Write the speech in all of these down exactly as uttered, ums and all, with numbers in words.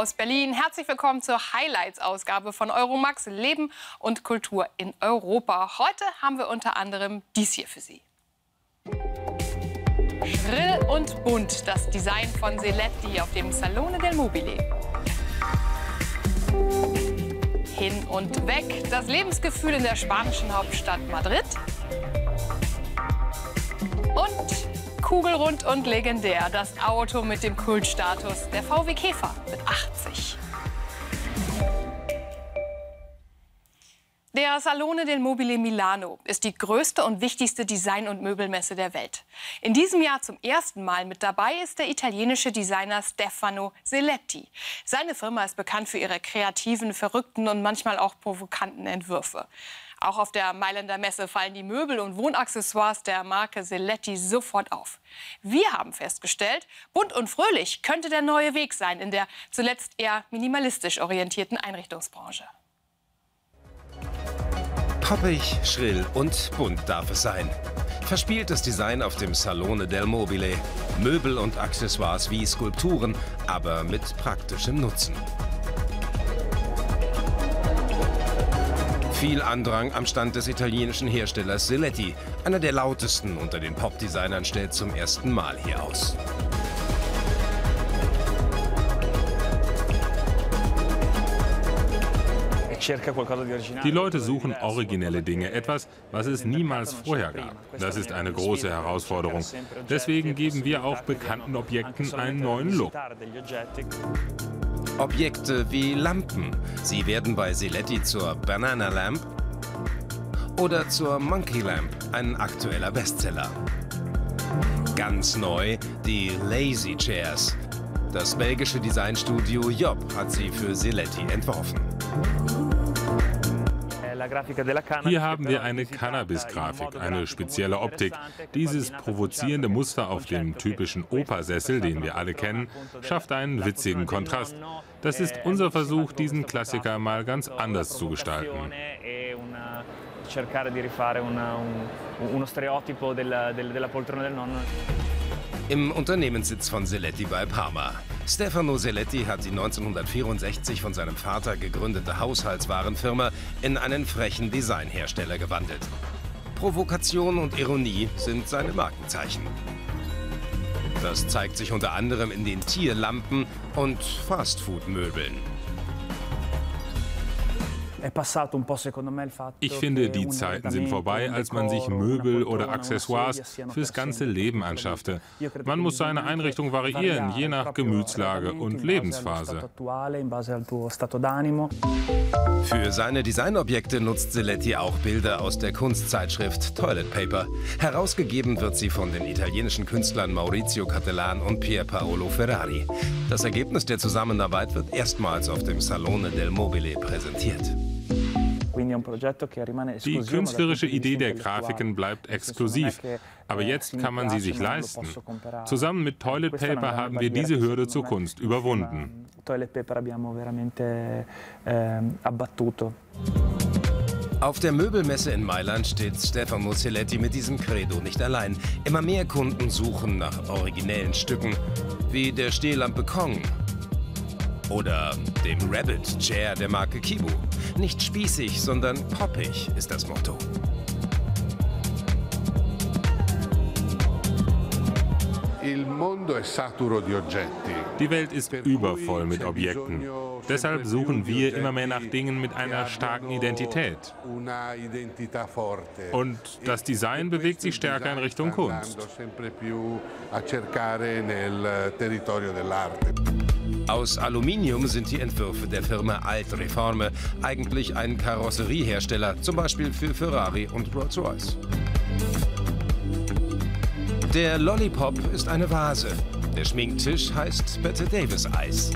aus Berlin. Herzlich willkommen zur Highlights-Ausgabe von Euromax Leben und Kultur in Europa. Heute haben wir unter anderem dies hier für Sie. Schrill und bunt, das Design von Seletti auf dem Salone del Mobile. Hin und weg, das Lebensgefühl in der spanischen Hauptstadt Madrid. Und kugelrund und legendär, das Auto mit dem Kultstatus, der V W Käfer mit achtzig. Der Salone del Mobile Milano ist die größte und wichtigste Design- und Möbelmesse der Welt. In diesem Jahr zum ersten Mal mit dabei ist der italienische Designer Stefano Seletti. Seine Firma ist bekannt für ihre kreativen, verrückten und manchmal auch provokanten Entwürfe. Auch auf der Mailänder Messe fallen die Möbel und Wohnaccessoires der Marke Seletti sofort auf. Wir haben festgestellt, bunt und fröhlich könnte der neue Weg sein in der zuletzt eher minimalistisch orientierten Einrichtungsbranche. Poppig, schrill und bunt darf es sein. Verspieltes Design auf dem Salone del Mobile. Möbel und Accessoires wie Skulpturen, aber mit praktischem Nutzen. Viel Andrang am Stand des italienischen Herstellers Seletti. Einer der lautesten unter den Pop-Designern stellt zum ersten Mal hier aus. Die Leute suchen originelle Dinge, etwas, was es niemals vorher gab. Das ist eine große Herausforderung. Deswegen geben wir auch bekannten Objekten einen neuen Look. Objekte wie Lampen. Sie werden bei Seletti zur Banana Lamp oder zur Monkey Lamp, ein aktueller Bestseller. Ganz neu die Lazy Chairs. Das belgische Designstudio Job hat sie für Seletti entworfen. Hier haben wir eine Cannabis-Grafik, eine spezielle Optik. Dieses provozierende Muster auf dem typischen Opersessel, den wir alle kennen, schafft einen witzigen Kontrast. Das ist unser Versuch, diesen Klassiker mal ganz anders zu gestalten. Im Unternehmenssitz von Seletti bei Parma. Stefano Seletti hat die neunzehnhundertvierundsechzig von seinem Vater gegründete Haushaltswarenfirma in einen frechen Designhersteller gewandelt. Provokation und Ironie sind seine Markenzeichen. Das zeigt sich unter anderem in den Tierlampen und Fastfood-Möbeln. Ich finde, die Zeiten sind vorbei, als man sich Möbel oder Accessoires fürs ganze Leben anschaffte. Man muss seine Einrichtung variieren, je nach Gemütslage und Lebensphase. Für seine Designobjekte nutzt Seletti auch Bilder aus der Kunstzeitschrift Toilet Paper. Herausgegeben wird sie von den italienischen Künstlern Maurizio Cattelan und Pier Paolo Ferrari. Das Ergebnis der Zusammenarbeit wird erstmals auf dem Salone del Mobile präsentiert. Die künstlerische Idee der Grafiken bleibt exklusiv, aber jetzt kann man sie sich leisten. Zusammen mit Toilet Paper haben wir diese Hürde zur Kunst überwunden. Auf der Möbelmesse in Mailand steht Stefano Seletti mit diesem Credo nicht allein. Immer mehr Kunden suchen nach originellen Stücken, wie der Stehlampe Kong oder dem Rabbit-Chair der Marke Kibu. Nicht spießig, sondern poppig ist das Motto. Die Welt ist übervoll mit Objekten. Deshalb suchen wir immer mehr nach Dingen mit einer starken Identität. Und das Design bewegt sich stärker in Richtung Kunst. Aus Aluminium sind die Entwürfe der Firma Altreforme, eigentlich ein Karosseriehersteller, zum Beispiel für Ferrari und Rolls Royce. Der Lollipop ist eine Vase. Der Schminktisch heißt Bette-Davis-Eis.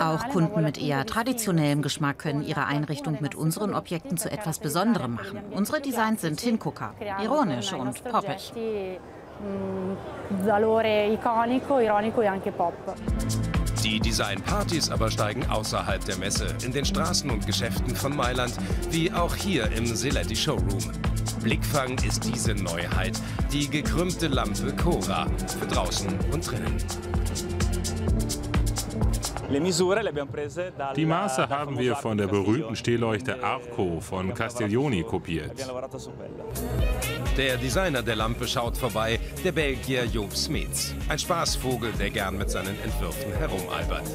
Auch Kunden mit eher traditionellem Geschmack können ihre Einrichtung mit unseren Objekten zu etwas Besonderem machen. Unsere Designs sind Hingucker, ironisch und poppig. Die Designpartys aber steigen außerhalb der Messe, in den Straßen und Geschäften von Mailand, wie auch hier im Seletti Showroom. Blickfang ist diese Neuheit, die gekrümmte Lampe Cora, für draußen und drinnen. Die Maße haben wir von der berühmten Stehleuchte Arco von Castiglioni kopiert. Der Designer der Lampe schaut vorbei, der Belgier Job. Ein Spaßvogel, der gern mit seinen Entwürfen herumalbert.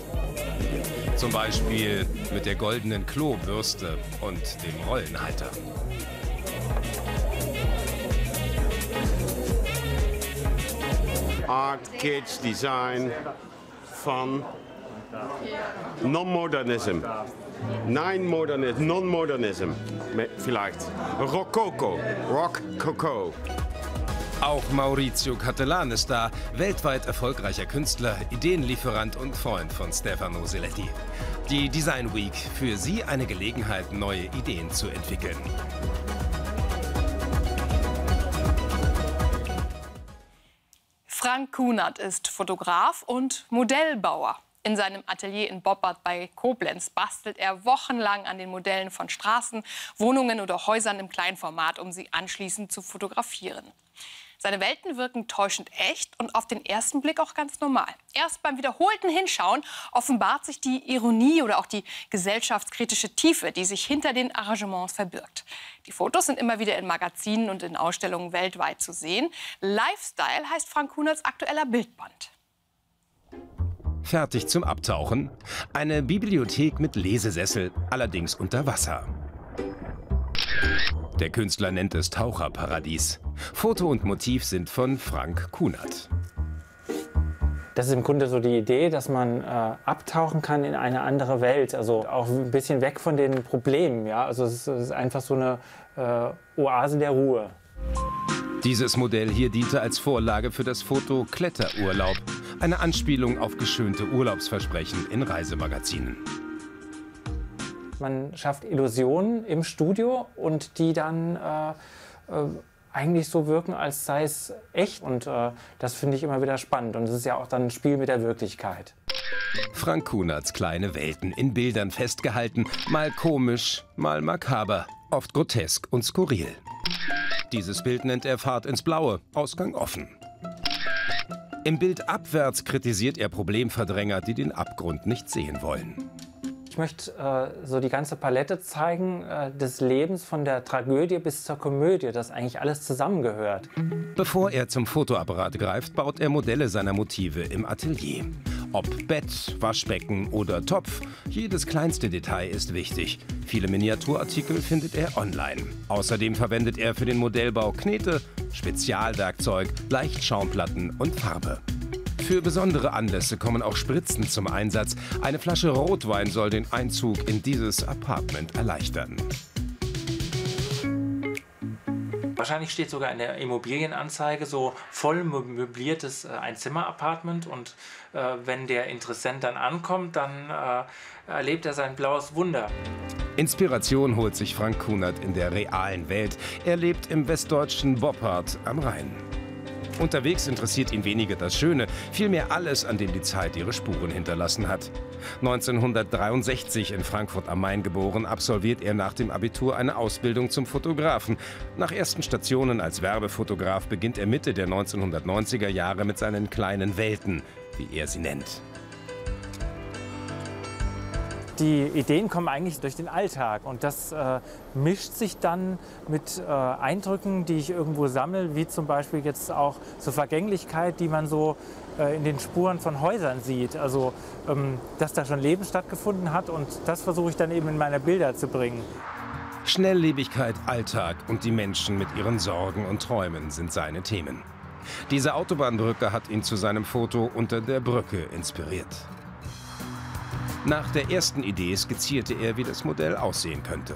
Zum Beispiel mit der goldenen Klobürste und dem Rollenhalter. Art, Kids, Design, Fun. Non-Modernism, Nein-Modernism, Non-Modernism, vielleicht. Rococo, Rock-Coco. Auch Maurizio Cattelan ist da, weltweit erfolgreicher Künstler, Ideenlieferant und Freund von Stefano Seletti. Die Design Week, für sie eine Gelegenheit, neue Ideen zu entwickeln. Frank Kunert ist Fotograf und Modellbauer. In seinem Atelier in Boppard bei Koblenz bastelt er wochenlang an den Modellen von Straßen, Wohnungen oder Häusern im Kleinformat, um sie anschließend zu fotografieren. Seine Welten wirken täuschend echt und auf den ersten Blick auch ganz normal. Erst beim wiederholten Hinschauen offenbart sich die Ironie oder auch die gesellschaftskritische Tiefe, die sich hinter den Arrangements verbirgt. Die Fotos sind immer wieder in Magazinen und in Ausstellungen weltweit zu sehen. Lifestyle heißt Frank Kunerts aktueller Bildband. Fertig zum Abtauchen. Eine Bibliothek mit Lesesessel, allerdings unter Wasser. Der Künstler nennt es Taucherparadies. Foto und Motiv sind von Frank Kunert. Das ist im Grunde so die Idee, dass man äh, abtauchen kann in eine andere Welt. Also auch ein bisschen weg von den Problemen. Ja? Also es ist einfach so eine äh, Oase der Ruhe. Dieses Modell hier diente als Vorlage für das Foto Kletterurlaub, eine Anspielung auf geschönte Urlaubsversprechen in Reisemagazinen. Man schafft Illusionen im Studio und die dann äh, äh, eigentlich so wirken, als sei es echt. Und äh, das finde ich immer wieder spannend. Und es ist ja auch dann ein Spiel mit der Wirklichkeit. Frank Kunerts kleine Welten in Bildern festgehalten, mal komisch, mal makaber, oft grotesk und skurril. Dieses Bild nennt er Fahrt ins Blaue, Ausgang offen. Im Bild abwärts kritisiert er Problemverdränger, die den Abgrund nicht sehen wollen. Ich möchte äh, so die ganze Palette zeigen, äh, des Lebens von der Tragödie bis zur Komödie, dass eigentlich alles zusammengehört. Bevor er zum Fotoapparat greift, baut er Modelle seiner Motive im Atelier. Ob Bett, Waschbecken oder Topf, jedes kleinste Detail ist wichtig. Viele Miniaturartikel findet er online. Außerdem verwendet er für den Modellbau Knete, Spezialwerkzeug, Leichtschaumplatten und Farbe. Für besondere Anlässe kommen auch Spritzen zum Einsatz. Eine Flasche Rotwein soll den Einzug in dieses Apartment erleichtern. Wahrscheinlich steht sogar in der Immobilienanzeige so voll möbliertes Einzimmer-Apartment. Und äh, wenn der Interessent dann ankommt, dann äh, erlebt er sein blaues Wunder. Inspiration holt sich Frank Kunert in der realen Welt. Er lebt im westdeutschen Boppard am Rhein. Unterwegs interessiert ihn weniger das Schöne, vielmehr alles, an dem die Zeit ihre Spuren hinterlassen hat. neunzehnhundertdreiundsechzig in Frankfurt am Main geboren, absolviert er nach dem Abitur eine Ausbildung zum Fotografen. Nach ersten Stationen als Werbefotograf beginnt er Mitte der neunzehnhundertneunziger Jahre mit seinen kleinen Welten, wie er sie nennt. Die Ideen kommen eigentlich durch den Alltag und das äh, mischt sich dann mit äh, Eindrücken, die ich irgendwo sammle, wie zum Beispiel jetzt auch so Vergänglichkeit, die man so äh, in den Spuren von Häusern sieht. Also, ähm, dass da schon Leben stattgefunden hat und das versuche ich dann eben in meine Bilder zu bringen. Schnelllebigkeit, Alltag und die Menschen mit ihren Sorgen und Träumen sind seine Themen. Diese Autobahnbrücke hat ihn zu seinem Foto Unter der Brücke inspiriert. Nach der ersten Idee skizzierte er, wie das Modell aussehen könnte.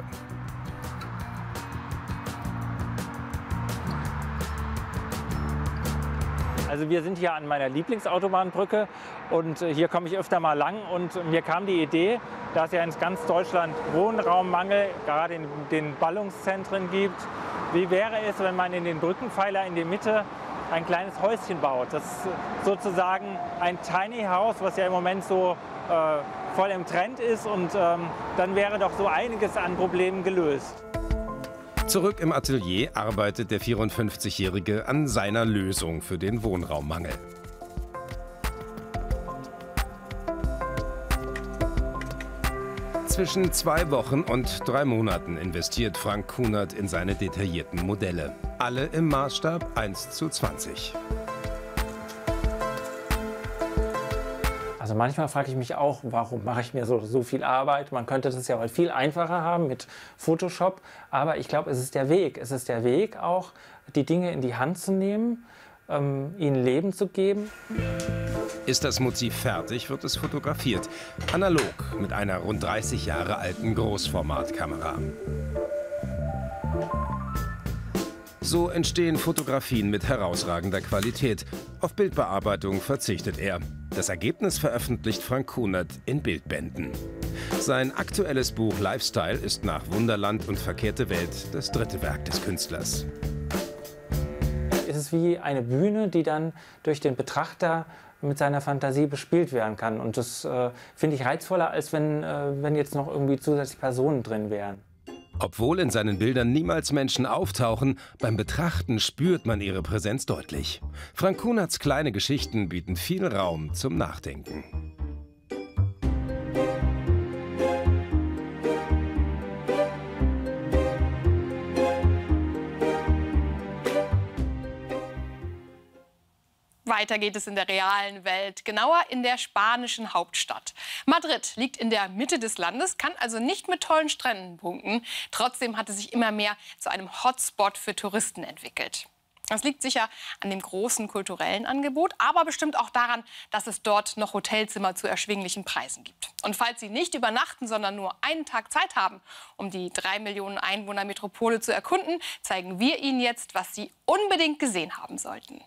Also wir sind hier an meiner Lieblingsautobahnbrücke und hier komme ich öfter mal lang. Und mir kam die Idee, da es ja in ganz Deutschland Wohnraummangel, gerade in den Ballungszentren gibt, wie wäre es, wenn man in den Brückenpfeiler in der Mitte ein kleines Häuschen baut. Das ist sozusagen ein Tiny House, was ja im Moment so äh, voll im Trend ist. Und ähm, dann wäre doch so einiges an Problemen gelöst. Zurück im Atelier arbeitet der vierundfünfzigjährige an seiner Lösung für den Wohnraummangel. Zwischen zwei Wochen und drei Monaten investiert Frank Kunert in seine detaillierten Modelle. Alle im Maßstab eins zu zwanzig. Also manchmal frage ich mich auch, warum mache ich mir so, so viel Arbeit? Man könnte das ja mal viel einfacher haben mit Photoshop. Aber ich glaube, es ist der Weg. Es ist der Weg auch, die Dinge in die Hand zu nehmen, ähm, ihnen Leben zu geben. Ist das Motiv fertig, wird es fotografiert. Analog mit einer rund dreißig Jahre alten Großformatkamera. So entstehen Fotografien mit herausragender Qualität. Auf Bildbearbeitung verzichtet er. Das Ergebnis veröffentlicht Frank Kunert in Bildbänden. Sein aktuelles Buch Lifestyle ist nach Wunderland und Verkehrte Welt das dritte Werk des Künstlers. Es ist wie eine Bühne, die dann durch den Betrachter mit seiner Fantasie bespielt werden kann. Und das äh, finde ich reizvoller, als wenn, äh, wenn jetzt noch irgendwie zusätzliche Personen drin wären. Obwohl in seinen Bildern niemals Menschen auftauchen, beim Betrachten spürt man ihre Präsenz deutlich. Frank Kunerts kleine Geschichten bieten viel Raum zum Nachdenken. Weiter geht es in der realen Welt, genauer in der spanischen Hauptstadt. Madrid liegt in der Mitte des Landes, kann also nicht mit tollen Stränden punkten. Trotzdem hat es sich immer mehr zu einem Hotspot für Touristen entwickelt. Das liegt sicher an dem großen kulturellen Angebot, aber bestimmt auch daran, dass es dort noch Hotelzimmer zu erschwinglichen Preisen gibt. Und falls Sie nicht übernachten, sondern nur einen Tag Zeit haben, um die drei Millionen Einwohner-Metropole zu erkunden, zeigen wir Ihnen jetzt, was Sie unbedingt gesehen haben sollten.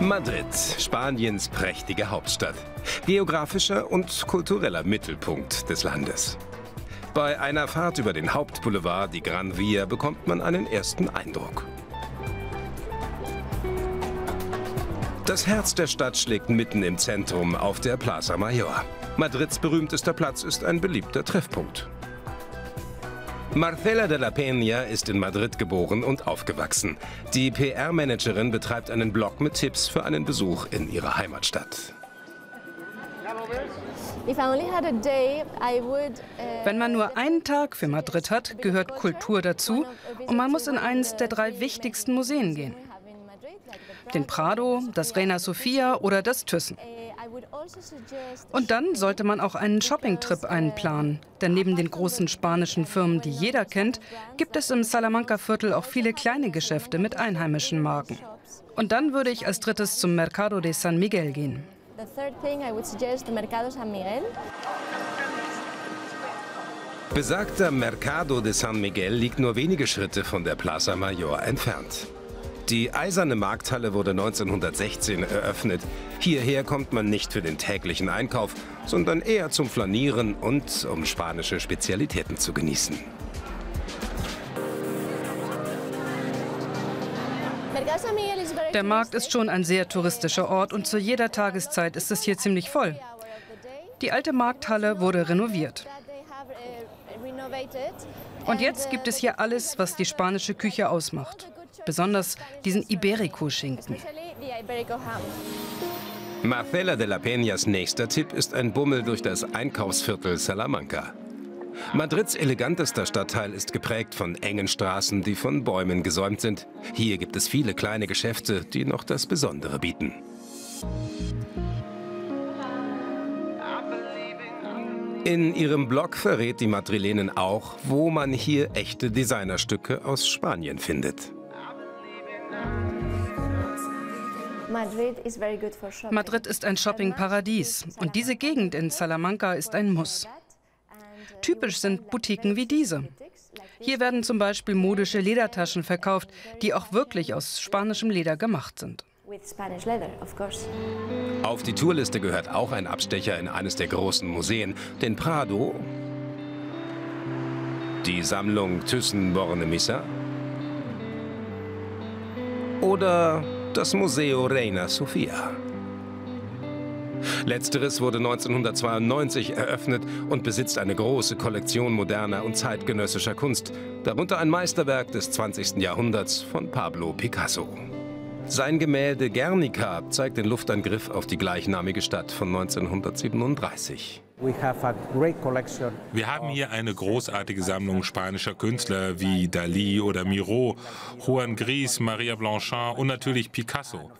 Madrid, Spaniens prächtige Hauptstadt, geografischer und kultureller Mittelpunkt des Landes. Bei einer Fahrt über den Hauptboulevard, die Gran Via, bekommt man einen ersten Eindruck. Das Herz der Stadt schlägt mitten im Zentrum auf der Plaza Mayor. Madrids berühmtester Platz ist ein beliebter Treffpunkt. Marcela de la Peña ist in Madrid geboren und aufgewachsen. Die P R-Managerin betreibt einen Blog mit Tipps für einen Besuch in ihrer Heimatstadt. Wenn man nur einen Tag für Madrid hat, gehört Kultur dazu und man muss in eines der drei wichtigsten Museen gehen. Den Prado, das Reina Sofia oder das Thyssen. Und dann sollte man auch einen Shopping-Trip einplanen. Denn neben den großen spanischen Firmen, die jeder kennt, gibt es im Salamanca-Viertel auch viele kleine Geschäfte mit einheimischen Marken. Und dann würde ich als drittes zum Mercado de San Miguel gehen. Besagter Mercado de San Miguel liegt nur wenige Schritte von der Plaza Mayor entfernt. Die eiserne Markthalle wurde neunzehnhundertsechzehn eröffnet. Hierher kommt man nicht für den täglichen Einkauf, sondern eher zum Flanieren und um spanische Spezialitäten zu genießen. Der Markt ist schon ein sehr touristischer Ort und zu jeder Tageszeit ist es hier ziemlich voll. Die alte Markthalle wurde renoviert. Und jetzt gibt es hier alles, was die spanische Küche ausmacht. Besonders diesen Iberico-Schinken. Marcela de la Peñas nächster Tipp ist ein Bummel durch das Einkaufsviertel Salamanca. Madrids elegantester Stadtteil ist geprägt von engen Straßen, die von Bäumen gesäumt sind. Hier gibt es viele kleine Geschäfte, die noch das Besondere bieten. In ihrem Blog verrät die Madrilenin auch, wo man hier echte Designerstücke aus Spanien findet. Madrid ist ein Shoppingparadies und diese Gegend in Salamanca ist ein Muss. Typisch sind Boutiquen wie diese. Hier werden zum Beispiel modische Ledertaschen verkauft, die auch wirklich aus spanischem Leder gemacht sind. Auf die Tourliste gehört auch ein Abstecher in eines der großen Museen, den Prado, die Sammlung Thyssen-Bornemisza oder das Museo Reina Sofia. Letzteres wurde neunzehnhundertzweiundneunzig eröffnet und besitzt eine große Kollektion moderner und zeitgenössischer Kunst, darunter ein Meisterwerk des zwanzigsten Jahrhunderts von Pablo Picasso. Sein Gemälde Guernica zeigt den Luftangriff auf die gleichnamige Stadt von neunzehnhundertsiebenunddreißig. Wir haben hier eine großartige Sammlung spanischer Künstler wie Dalí oder Miró, Juan Gris, Maria Blanchard und natürlich Picasso.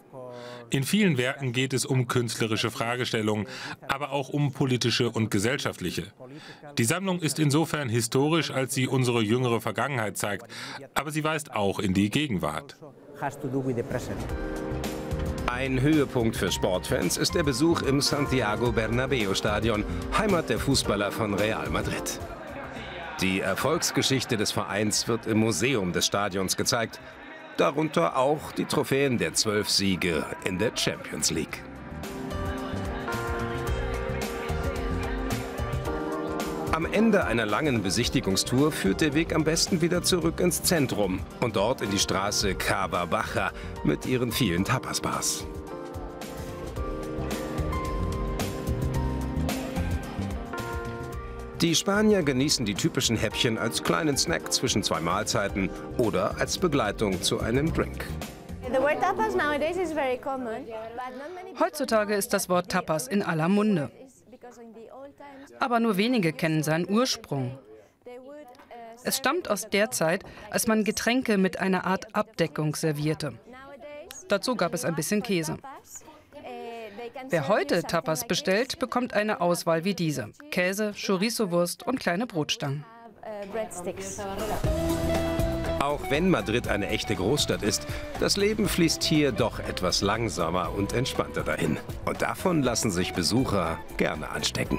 In vielen Werken geht es um künstlerische Fragestellungen, aber auch um politische und gesellschaftliche. Die Sammlung ist insofern historisch, als sie unsere jüngere Vergangenheit zeigt, aber sie weist auch in die Gegenwart. Ein Höhepunkt für Sportfans ist der Besuch im Santiago Bernabéu Stadion, Heimat der Fußballer von Real Madrid. Die Erfolgsgeschichte des Vereins wird im Museum des Stadions gezeigt. Darunter auch die Trophäen der zwölf Siege in der Champions League. Am Ende einer langen Besichtigungstour führt der Weg am besten wieder zurück ins Zentrum und dort in die Straße Cava Baja mit ihren vielen Tapas-Bars. Die Spanier genießen die typischen Häppchen als kleinen Snack zwischen zwei Mahlzeiten oder als Begleitung zu einem Drink. Heutzutage ist das Wort Tapas in aller Munde. Aber nur wenige kennen seinen Ursprung. Es stammt aus der Zeit, als man Getränke mit einer Art Abdeckung servierte. Dazu gab es ein bisschen Käse. Wer heute Tapas bestellt, bekommt eine Auswahl wie diese: Käse, Chorizo-Wurst und kleine Brotstangen. Auch wenn Madrid eine echte Großstadt ist, das Leben fließt hier doch etwas langsamer und entspannter dahin. Und davon lassen sich Besucher gerne anstecken.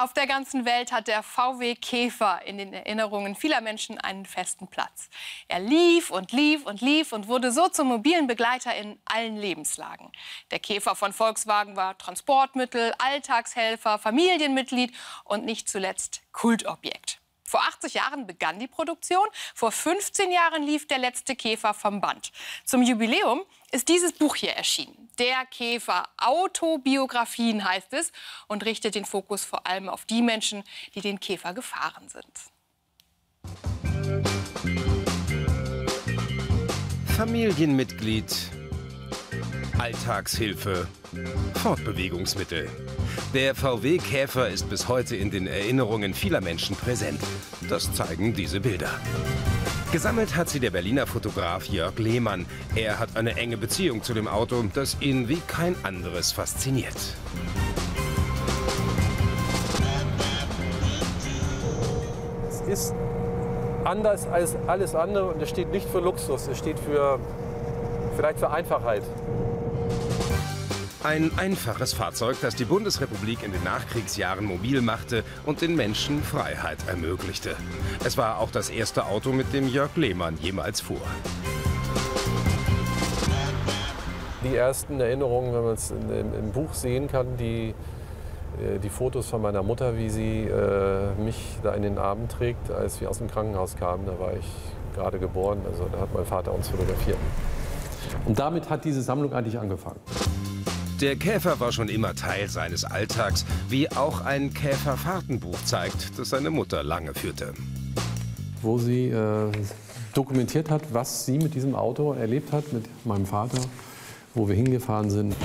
Auf der ganzen Welt hat der V W Käfer in den Erinnerungen vieler Menschen einen festen Platz. Er lief und lief und lief und wurde so zum mobilen Begleiter in allen Lebenslagen. Der Käfer von Volkswagen war Transportmittel, Alltagshelfer, Familienmitglied und nicht zuletzt Kultobjekt. Vor achtzig Jahren begann die Produktion, vor fünfzehn Jahren lief der letzte Käfer vom Band. Zum Jubiläum ist dieses Buch hier erschienen. Der Käfer, Autobiografien heißt es und richtet den Fokus vor allem auf die Menschen, die den Käfer gefahren sind. Familienmitglied, Alltagshilfe, Fortbewegungsmittel. Der V W Käfer ist bis heute in den Erinnerungen vieler Menschen präsent. Das zeigen diese Bilder. Gesammelt hat sie der Berliner Fotograf Jörg Lehmann. Er hat eine enge Beziehung zu dem Auto, das ihn wie kein anderes fasziniert. Es ist anders als alles andere und es steht nicht für Luxus, es steht für, vielleicht für Einfachheit. Ein einfaches Fahrzeug, das die Bundesrepublik in den Nachkriegsjahren mobil machte und den Menschen Freiheit ermöglichte. Es war auch das erste Auto, mit dem Jörg Lehmann jemals fuhr. Die ersten Erinnerungen, wenn man es im Buch sehen kann, die, die Fotos von meiner Mutter, wie sie äh, mich da in den Arm trägt, als wir aus dem Krankenhaus kamen, da war ich gerade geboren, also da hat mein Vater uns fotografiert. Und damit hat diese Sammlung eigentlich angefangen. Der Käfer war schon immer Teil seines Alltags, wie auch ein Käferfahrtenbuch zeigt, das seine Mutter lange führte. Wo sie äh, dokumentiert hat, was sie mit diesem Auto erlebt hat, mit meinem Vater, wo wir hingefahren sind.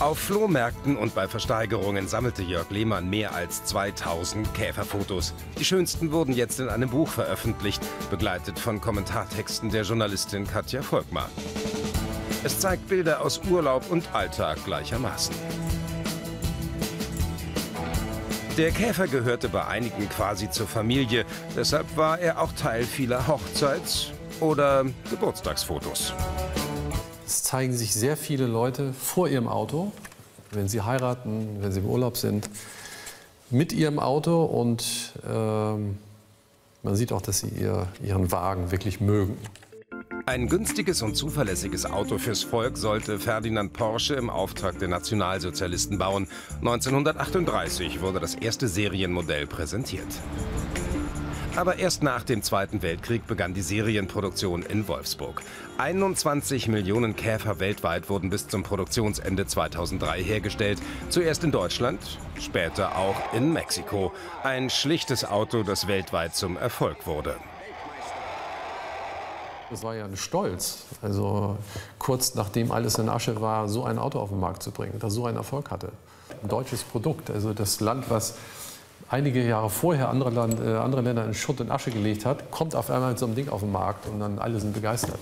Auf Flohmärkten und bei Versteigerungen sammelte Jörg Lehmann mehr als zweitausend Käferfotos. Die schönsten wurden jetzt in einem Buch veröffentlicht, begleitet von Kommentartexten der Journalistin Katja Volkmar. Es zeigt Bilder aus Urlaub und Alltag gleichermaßen. Der Käfer gehörte bei einigen quasi zur Familie, deshalb war er auch Teil vieler Hochzeits- oder Geburtstagsfotos. Es zeigen sich sehr viele Leute vor ihrem Auto, wenn sie heiraten, wenn sie im Urlaub sind, mit ihrem Auto und äh, man sieht auch, dass sie ihr, ihren Wagen wirklich mögen. Ein günstiges und zuverlässiges Auto fürs Volk sollte Ferdinand Porsche im Auftrag der Nationalsozialisten bauen. neunzehnhundertachtunddreißig wurde das erste Serienmodell präsentiert. Aber erst nach dem Zweiten Weltkrieg begann die Serienproduktion in Wolfsburg. einundzwanzig Millionen Käfer weltweit wurden bis zum Produktionsende zweitausenddrei hergestellt. Zuerst in Deutschland, später auch in Mexiko. Ein schlichtes Auto, das weltweit zum Erfolg wurde. Das war ja ein Stolz, also kurz nachdem alles in Asche war, so ein Auto auf den Markt zu bringen, das so einen Erfolg hatte. Ein deutsches Produkt, also das Land, was einige Jahre vorher andere, Land, äh, andere Länder in Schutt und Asche gelegt hat, kommt auf einmal mit so einem Ding auf den Markt und dann alle sind begeistert.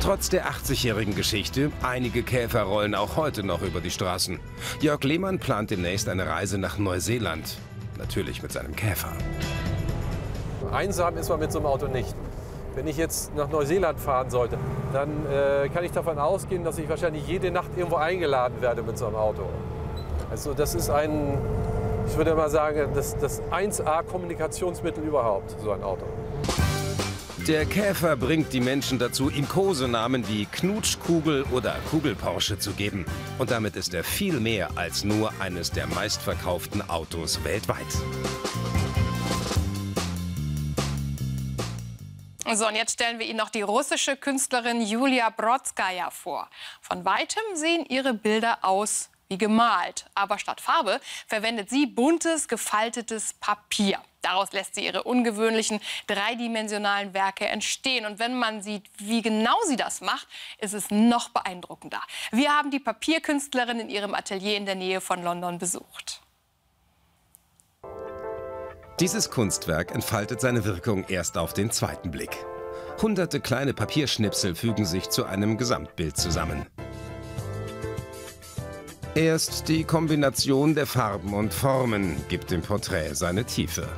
Trotz der achtzigjährigen Geschichte, einige Käfer rollen auch heute noch über die Straßen. Jörg Lehmann plant demnächst eine Reise nach Neuseeland, natürlich mit seinem Käfer. Einsam ist man mit so einem Auto nicht. Wenn ich jetzt nach Neuseeland fahren sollte, dann äh, kann ich davon ausgehen, dass ich wahrscheinlich jede Nacht irgendwo eingeladen werde mit so einem Auto. Also das ist ein, ich würde mal sagen, das, das eins A-Kommunikationsmittel überhaupt, so ein Auto. Der Käfer bringt die Menschen dazu, ihm Kosenamen wie Knutschkugel oder Kugelporsche zu geben. Und damit ist er viel mehr als nur eines der meistverkauften Autos weltweit. So, und jetzt stellen wir Ihnen noch die russische Künstlerin Julia Brodskaya vor. Von Weitem sehen ihre Bilder aus wie gemalt. Aber statt Farbe verwendet sie buntes, gefaltetes Papier. Daraus lässt sie ihre ungewöhnlichen, dreidimensionalen Werke entstehen. Und wenn man sieht, wie genau sie das macht, ist es noch beeindruckender. Wir haben die Papierkünstlerin in ihrem Atelier in der Nähe von London besucht. Dieses Kunstwerk entfaltet seine Wirkung erst auf den zweiten Blick. Hunderte kleine Papierschnipsel fügen sich zu einem Gesamtbild zusammen. Erst die Kombination der Farben und Formen gibt dem Porträt seine Tiefe.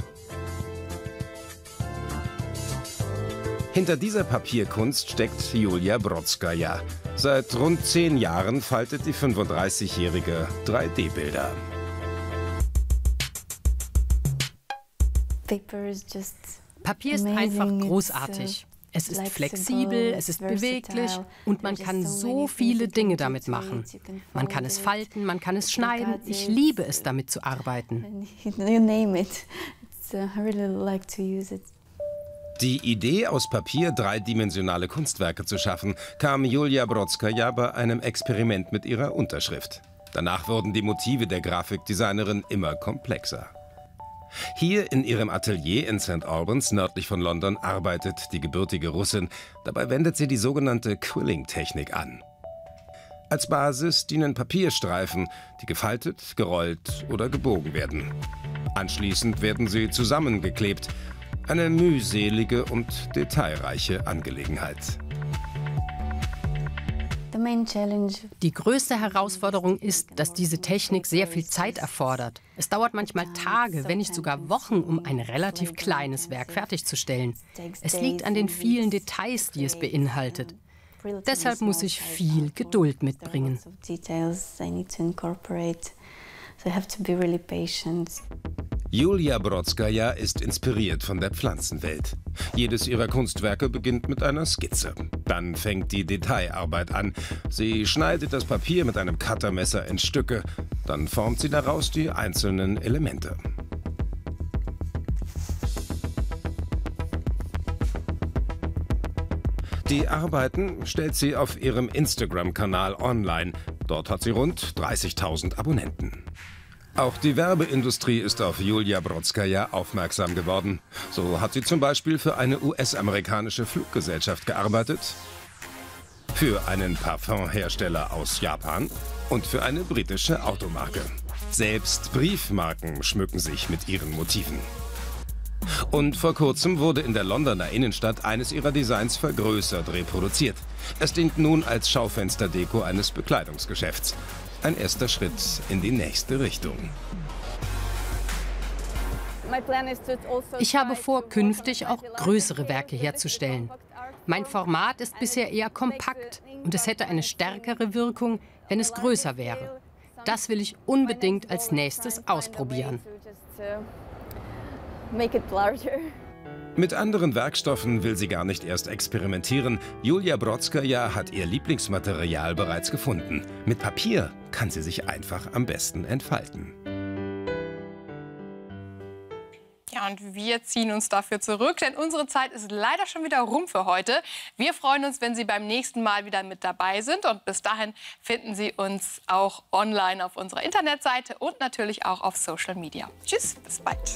Hinter dieser Papierkunst steckt Julia Brodskaya. Seit rund zehn Jahren faltet die fünfunddreißigjährige drei D-Bilder. Papier ist einfach großartig. Es ist flexibel, es ist beweglich und man kann so viele Dinge damit machen. Man kann es falten, man kann es schneiden. Ich liebe es, damit zu arbeiten. Die Idee, aus Papier dreidimensionale Kunstwerke zu schaffen, kam Julia Brodskaya bei einem Experiment mit ihrer Unterschrift. Danach wurden die Motive der Grafikdesignerin immer komplexer. Hier in ihrem Atelier in Sankt Albans, nördlich von London, arbeitet die gebürtige Russin. Dabei wendet sie die sogenannte Quilling-Technik an. Als Basis dienen Papierstreifen, die gefaltet, gerollt oder gebogen werden. Anschließend werden sie zusammengeklebt. Eine mühselige und detailreiche Angelegenheit. Die größte Herausforderung ist, dass diese Technik sehr viel Zeit erfordert. Es dauert manchmal Tage, wenn nicht sogar Wochen, um ein relativ kleines Werk fertigzustellen. Es liegt an den vielen Details, die es beinhaltet. Deshalb muss ich viel Geduld mitbringen. Julia Brodskaya ist inspiriert von der Pflanzenwelt. Jedes ihrer Kunstwerke beginnt mit einer Skizze. Dann fängt die Detailarbeit an. Sie schneidet das Papier mit einem Cuttermesser in Stücke. Dann formt sie daraus die einzelnen Elemente. Die Arbeiten stellt sie auf ihrem Instagram-Kanal online. Dort hat sie rund dreißigtausend Abonnenten. Auch die Werbeindustrie ist auf Julia Brodskaya aufmerksam geworden. So hat sie zum Beispiel für eine U S-amerikanische Fluggesellschaft gearbeitet, für einen Parfumhersteller aus Japan und für eine britische Automarke. Selbst Briefmarken schmücken sich mit ihren Motiven. Und vor kurzem wurde in der Londoner Innenstadt eines ihrer Designs vergrößert reproduziert. Es dient nun als Schaufensterdeko eines Bekleidungsgeschäfts. Ein erster Schritt in die nächste Richtung. Ich habe vor, künftig auch größere Werke herzustellen. Mein Format ist bisher eher kompakt und es hätte eine stärkere Wirkung, wenn es größer wäre. Das will ich unbedingt als nächstes ausprobieren. Mit anderen Werkstoffen will sie gar nicht erst experimentieren. Julia Brodskaya hat ihr Lieblingsmaterial bereits gefunden. Mit Papier kann sie sich einfach am besten entfalten. Ja, und wir ziehen uns dafür zurück, denn unsere Zeit ist leider schon wieder rum für heute. Wir freuen uns, wenn Sie beim nächsten Mal wieder mit dabei sind, und bis dahin finden Sie uns auch online auf unserer Internetseite und natürlich auch auf Social Media. Tschüss, bis bald.